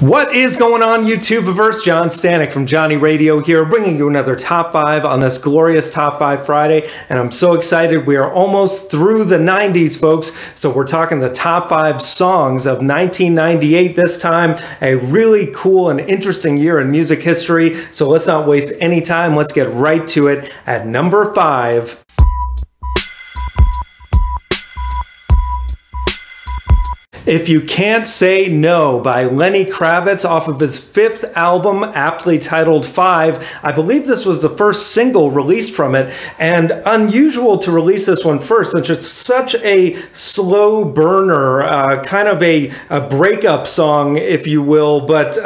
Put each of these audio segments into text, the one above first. What is going on, YouTubeverse? John Stanek from Johnny Radio here, bringing you another Top 5 on this glorious Top 5 Friday, and I'm so excited. We are almost through the 90s, folks, so we're talking the Top 5 songs of 1998 this time, a really cool and interesting year in music history, so let's not waste any time. Let's get right to it at number 5. If You Can't Say No by Lenny Kravitz off of his fifth album, aptly titled 5. I believe this was the first single released from it, and unusual to release this one first since it's such a slow burner, kind of a breakup song, if you will, but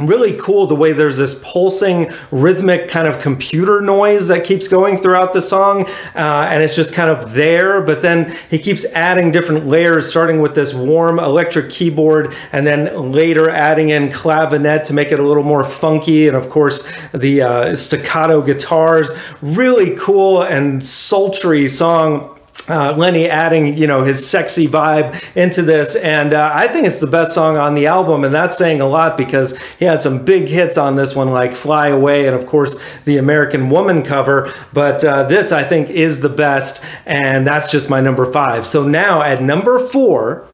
really cool the way there's this pulsing rhythmic kind of computer noise that keeps going throughout the song, and it's just kind of there, but then he keeps adding different layers, starting with this warm electric keyboard and then later adding in clavinet to make it a little more funky, and of course the staccato guitars. Really cool and sultry song. Lenny adding, you know, his sexy vibe into this, and I think it's the best song on the album, and that's saying a lot because he had some big hits on this one like Fly Away and of course the American Woman cover, but this I think is the best, and that's just my number 5. So now at number 4,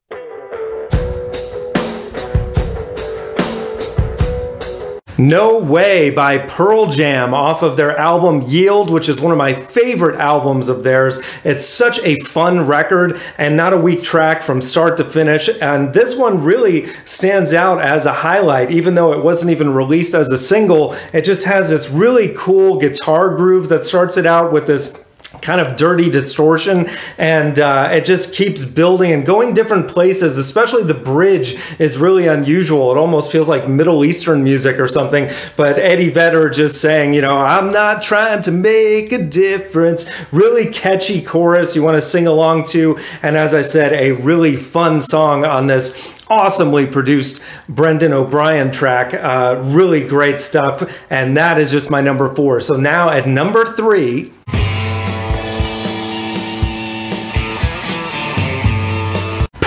No Way by Pearl Jam off of their album Yield, which is one of my favorite albums of theirs. It's such a fun record and not a weak track from start to finish, and this one really stands out as a highlight. Even though it wasn't even released as a single, it just has this really cool guitar groove that starts it out with this kind of dirty distortion, and it just keeps building and going different places. Especially the bridge is really unusual. It almost feels like Middle Eastern music or something, but Eddie Vedder just saying, you know, I'm not trying to make a difference. Really catchy chorus you want to sing along to, and as I said, a really fun song on this awesomely produced Brendan O'Brien track. Really great stuff, and that is just my number 4. So now at number 3,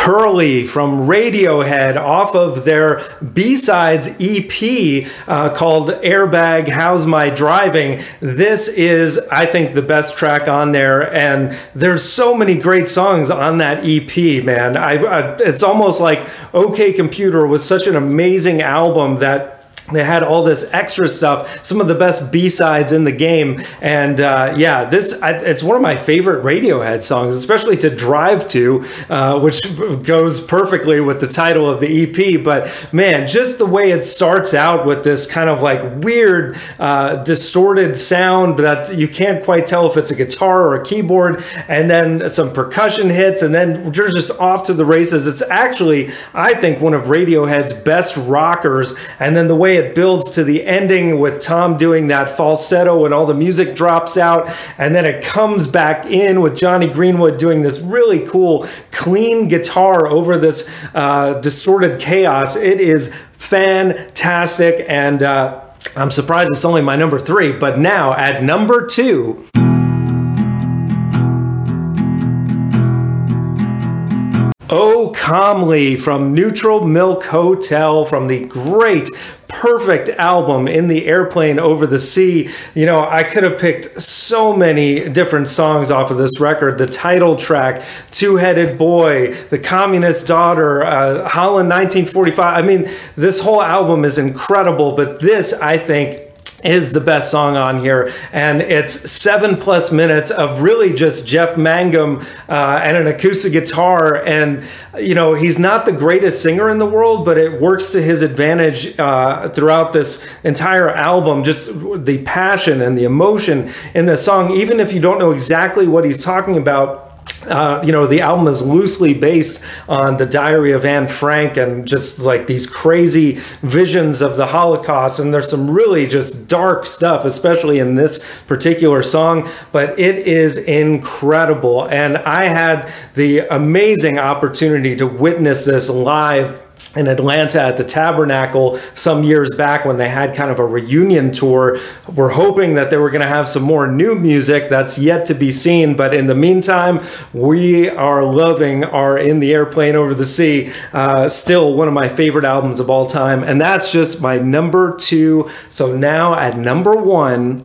Pearly from Radiohead off of their B-Sides EP called Airbag How's My Driving. This is, I think, the best track on there, and there's so many great songs on that EP, man. It's almost like OK Computer was such an amazing album that they had all this extra stuff, some of the best B-sides in the game, and yeah, it's one of my favorite Radiohead songs, especially to drive to, which goes perfectly with the title of the EP. But man, just the way it starts out with this kind of like weird distorted sound that you can't quite tell if it's a guitar or a keyboard, and then some percussion hits, and then you're just off to the races. It's actually, I think, one of Radiohead's best rockers, and then the way it builds to the ending with Tom doing that falsetto and all the music drops out, and then it comes back in with Johnny Greenwood doing this really cool clean guitar over this distorted chaos. It is fantastic, and I'm surprised it's only my number 3. But now at number 2, Oh Comely from Neutral Milk Hotel from the great perfect album In the Airplane Over the Sea. You know, I could have picked so many different songs off of this record. The title track, Two-Headed Boy, The Communist Daughter, Holland 1945. I mean, this whole album is incredible, but this, I think, is the best song on here, and it's 7+ minutes of really just Jeff Mangum and an acoustic guitar, and you know, he's not the greatest singer in the world, but it works to his advantage throughout this entire album. Just the passion and the emotion in the song, even if you don't know exactly what he's talking about. You know, the album is loosely based on The Diary of Anne Frank and just like these crazy visions of the Holocaust, and there's some really just dark stuff, especially in this particular song, but it is incredible, and I had the amazing opportunity to witness this live in Atlanta at the Tabernacle some years back when they had kind of a reunion tour. We're hoping that they were going to have some more new music that's yet to be seen, but in the meantime, we are loving our In the Airplane Over the Sea, still one of my favorite albums of all time, and that's just my number 2. So now at number 1,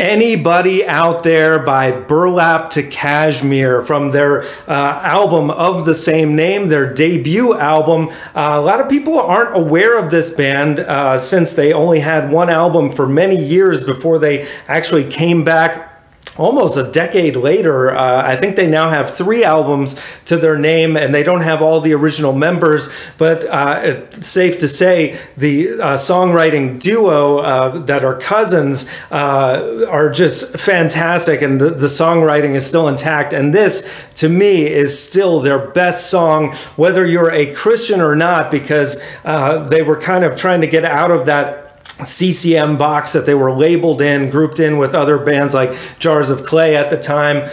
Anybody Out There by Burlap to Cashmere, from their album of the same name, their debut album. A lot of people aren't aware of this band since they only had one album for many years before they actually came back almost a decade later. I think they now have 3 albums to their name, and they don't have all the original members, but it's safe to say the songwriting duo that are cousins are just fantastic, and the songwriting is still intact. And this, to me, is still their best song, whether you're a Christian or not, because they were kind of trying to get out of that CCM box that they were labeled in, grouped in with other bands like Jars of Clay at the time.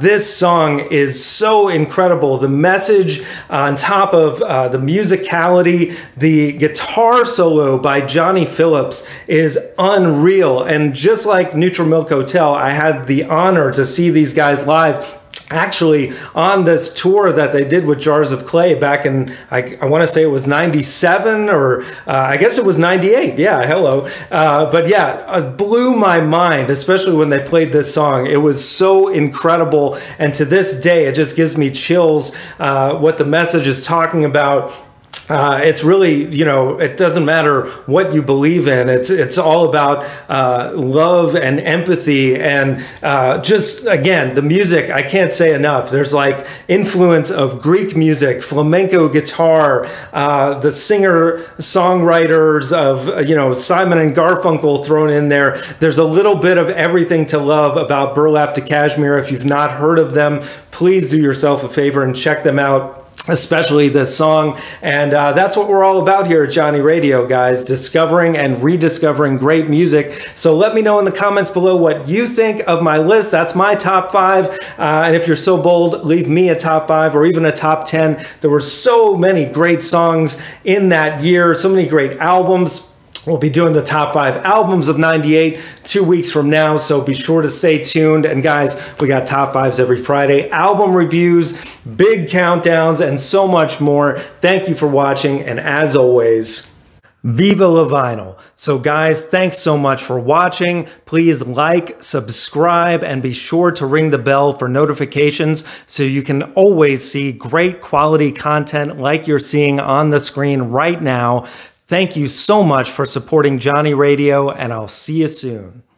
This song is so incredible. The message on top of the musicality, the guitar solo by Johnny Phillips is unreal. And just like Neutral Milk Hotel, I had the honor to see these guys live actually on this tour that they did with Jars of Clay back in, I want to say it was 97 or I guess it was 98. Yeah, hello. But yeah, it blew my mind, especially when they played this song. It was so incredible. And to this day, it just gives me chills what the message is talking about. It's really, you know, it doesn't matter what you believe in. It's all about love and empathy, and just, again, the music, I can't say enough. There's like influence of Greek music, flamenco guitar, the singer-songwriters of, you know, Simon and Garfunkel thrown in there. There's a little bit of everything to love about Burlap to Cashmere. If you've not heard of them, please do yourself a favor and check them out, especially this song. And that's what we're all about here at Johnny Radio, guys, discovering and rediscovering great music. So let me know in the comments below what you think of my list. That's my top 5. And if you're so bold, leave me a top 5 or even a top 10. There were so many great songs in that year, so many great albums. We'll be doing the top 5 albums of 98 2 weeks from now, so be sure to stay tuned. And guys, we got top 5s every Friday, album reviews, big countdowns, and so much more. Thank you for watching, and as always, Viva la Vinyl. So guys, thanks so much for watching. Please like, subscribe, and be sure to ring the bell for notifications so you can always see great quality content like you're seeing on the screen right now. Thank you so much for supporting Johnny Radio, and I'll see you soon.